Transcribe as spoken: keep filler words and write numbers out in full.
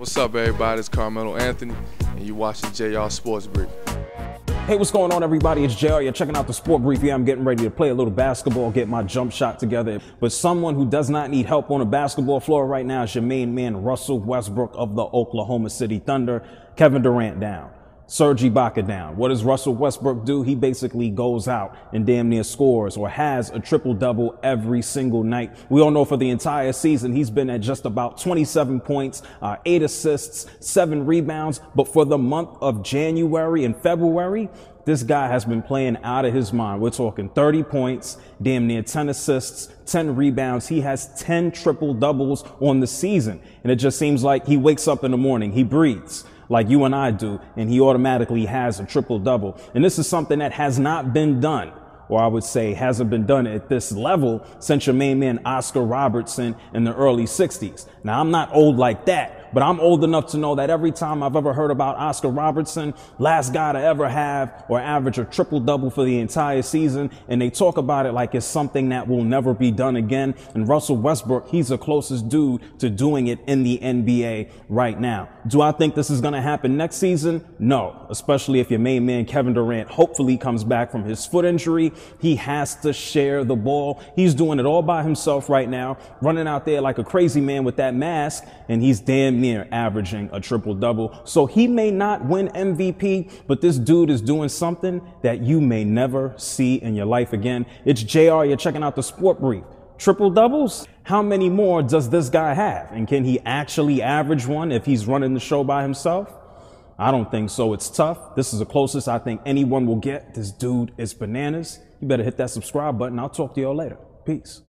What's up, everybody? It's Carmelo Anthony, and you're watching J R Sports Brief. Hey, what's going on, everybody? It's J R. You're checking out the Sport Brief. Yeah, I'm getting ready to play a little basketball, get my jump shot together. But someone who does not need help on the basketball floor right now is your main man, Russell Westbrook of the Oklahoma City Thunder. Kevin Durant down. Serge Ibaka down. What does Russell Westbrook do? He basically goes out and damn near scores or has a triple-double every single night. We all know for the entire season, he's been at just about twenty-seven points, uh, eight assists, seven rebounds. But for the month of January and February, this guy has been playing out of his mind. We're talking thirty points, damn near ten assists, ten rebounds. He has ten triple-doubles on the season. And it just seems like he wakes up in the morning, he breathes like you and I do, and he automatically has a triple-double. And this is something that has not been done, or I would say hasn't been done at this level since your main man Oscar Robertson in the early sixties. Now, I'm not old like that, but I'm old enough to know that every time I've ever heard about Oscar Robertson, last guy to ever have or average a triple-double for the entire season, and they talk about it like it's something that will never be done again. And Russell Westbrook, he's the closest dude to doing it in the N B A right now. Do I think this is going to happen next season? No, especially if your main man Kevin Durant hopefully comes back from his foot injury. He has to share the ball. He's doing it all by himself right now, running out there like a crazy man with that mask, and he's damn near averaging a triple-double. So he may not win M V P, but this dude is doing something that you may never see in your life again. It's J R. You're checking out the Sport Brief. Triple-doubles? How many more does this guy have? And can he actually average one if he's running the show by himself? I don't think so. It's tough. This is the closest I think anyone will get. This dude is bananas. You better hit that subscribe button. I'll talk to y'all later. Peace.